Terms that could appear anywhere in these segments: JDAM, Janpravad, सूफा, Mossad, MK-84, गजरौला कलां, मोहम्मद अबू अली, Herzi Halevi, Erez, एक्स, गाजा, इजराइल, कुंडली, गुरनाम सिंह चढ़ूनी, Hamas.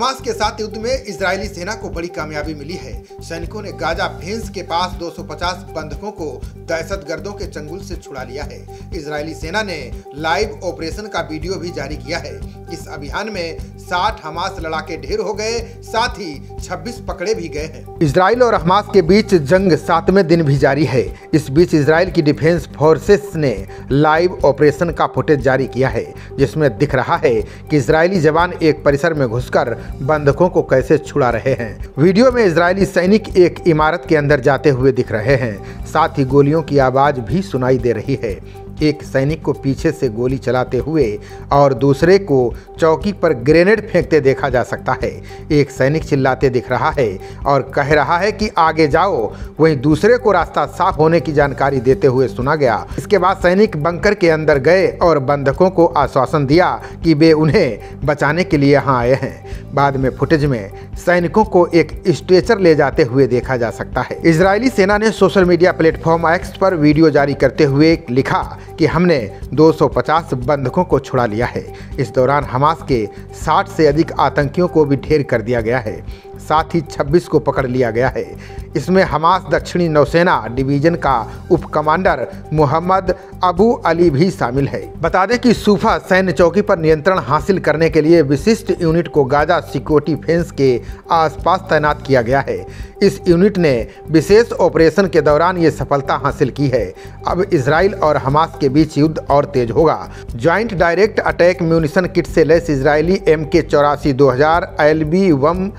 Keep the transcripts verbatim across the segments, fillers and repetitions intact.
Hamas के साथ युद्ध में इजरायली सेना को बड़ी कामयाबी मिली है। सैनिकों ने गाजा भेंस के पास दो सौ पचास बंधकों को दहशतगर्दों के चंगुल से छुड़ा लिया है। इजरायली सेना ने लाइव ऑपरेशन का वीडियो भी जारी किया है। इस अभियान में साठ हमास लड़ाके ढेर हो गए, साथ ही छब्बीस पकड़े भी गए हैं। इजराइल और हमास के बीच जंग सातवें दिन भी जारी है। इस बीच इजराइल की डिफेंस फोर्सेस ने लाइव ऑपरेशन का फुटेज जारी किया है, जिसमें दिख रहा है कि इजरायली जवान एक परिसर में घुसकर बंधकों को कैसे छुड़ा रहे हैं। वीडियो में इजरायली सैनिक एक इमारत के अंदर जाते हुए दिख रहे हैं, साथ ही गोलियों की आवाज भी सुनाई दे रही है। एक सैनिक को पीछे से गोली चलाते हुए और दूसरे को चौकी पर ग्रेनेड फेंकते देखा जा सकता है। एक सैनिक चिल्लाते दिख रहा है और कह रहा है कि आगे जाओ, वहीं दूसरे को रास्ता साफ होने की जानकारी देते हुए सुना गया। इसके बाद सैनिक बंकर के अंदर गए और बंधकों को आश्वासन दिया कि वे उन्हें बचाने के लिए यहाँ आए हैं। बाद में फुटेज में सैनिकों को एक स्ट्रेचर ले जाते हुए देखा जा सकता है। इजरायली सेना ने सोशल मीडिया प्लेटफॉर्म एक्स पर वीडियो जारी करते हुए लिखा कि हमने दो सौ पचास बंधकों को छुड़ा लिया है। इस दौरान हमास के साठ से अधिक आतंकियों को भी ढेर कर दिया गया है, साथ ही छब्बीस को पकड़ लिया गया है। इसमें हमास दक्षिणी नौसेना डिवीजन का उप कमांडर मोहम्मद अबू अली भी शामिल है। बता दें कि सूफा सैन्य चौकी पर नियंत्रण हासिल करने के लिए विशिष्ट यूनिट को गाजा सिक्योरिटी फेंस के आसपास तैनात किया गया है। इस यूनिट ने विशेष ऑपरेशन के दौरान ये सफलता हासिल की है। अब इजराइल और हमास के बीच युद्ध और तेज होगा। Joint direct attack munition kit से लैस इजरायली एम के चौरासी दो हजार एल बी वम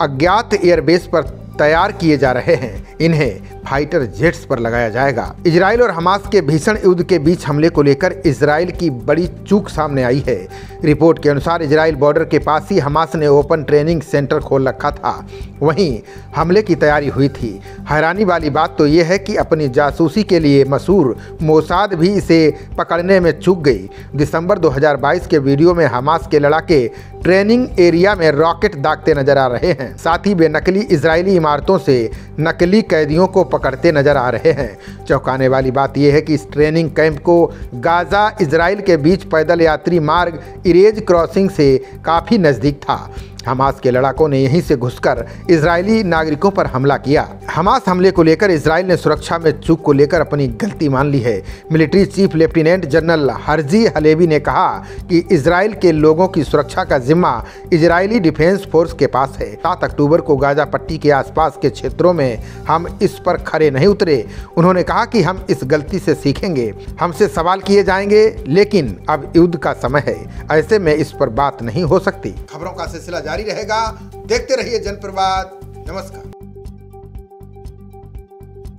अज्ञात एयरबेस पर तैयार किए जा रहे हैं। इन्हें फाइटर जेट्स पर लगाया जाएगा। इजराइल और हमास के भीषण युद्ध के बीच हमले को लेकर इजराइल की बड़ी चूक सामने आई है। रिपोर्ट के अनुसार इजराइल बॉर्डर के पास ही हमास ने ओपन ट्रेनिंग सेंटर खोल रखा था, वहीं हमले की तैयारी हुई थी। हैरानी वाली बात तो यह है कि अपनी जासूसी के लिए मशहूर मोसाद भी इसे पकड़ने में चूक गई। दिसंबर दो हजार बाईस के वीडियो में हमास के लड़ाके ट्रेनिंग एरिया में रॉकेट दागते नजर आ रहे हैं, साथ ही वे नकली इजरायली इमारतों से नकली कैदियों को पकड़ते नजर आ रहे हैं। चौंकाने वाली बात यह है कि इस ट्रेनिंग कैंप को गाजा इजराइल के बीच पैदल यात्री मार्ग इरेज क्रॉसिंग से काफ़ी नज़दीक था। हमास के लड़ाकों ने यहीं से घुसकर इजरायली नागरिकों पर हमला किया। हमास हमले को लेकर इजराइल ने सुरक्षा में चूक को लेकर अपनी गलती मान ली है। Military chief lieutenant general Herzi Halevi ने कहा कि इजराइल के लोगों की सुरक्षा का जिम्मा इजरायली डिफेंस फोर्स के पास है। सात अक्टूबर को गाजा पट्टी के आसपास के क्षेत्रों में हम इस पर खरे नहीं उतरे। उन्होंने कहा कि हम इस गलती से सीखेंगे। हमसे सवाल किए जाएंगे, लेकिन अब युद्ध का समय है, ऐसे में इस पर बात नहीं हो सकती। खबरों का सिलसिला जारी रहेगा। देखते रहिए जनप्रवाद। नमस्कार।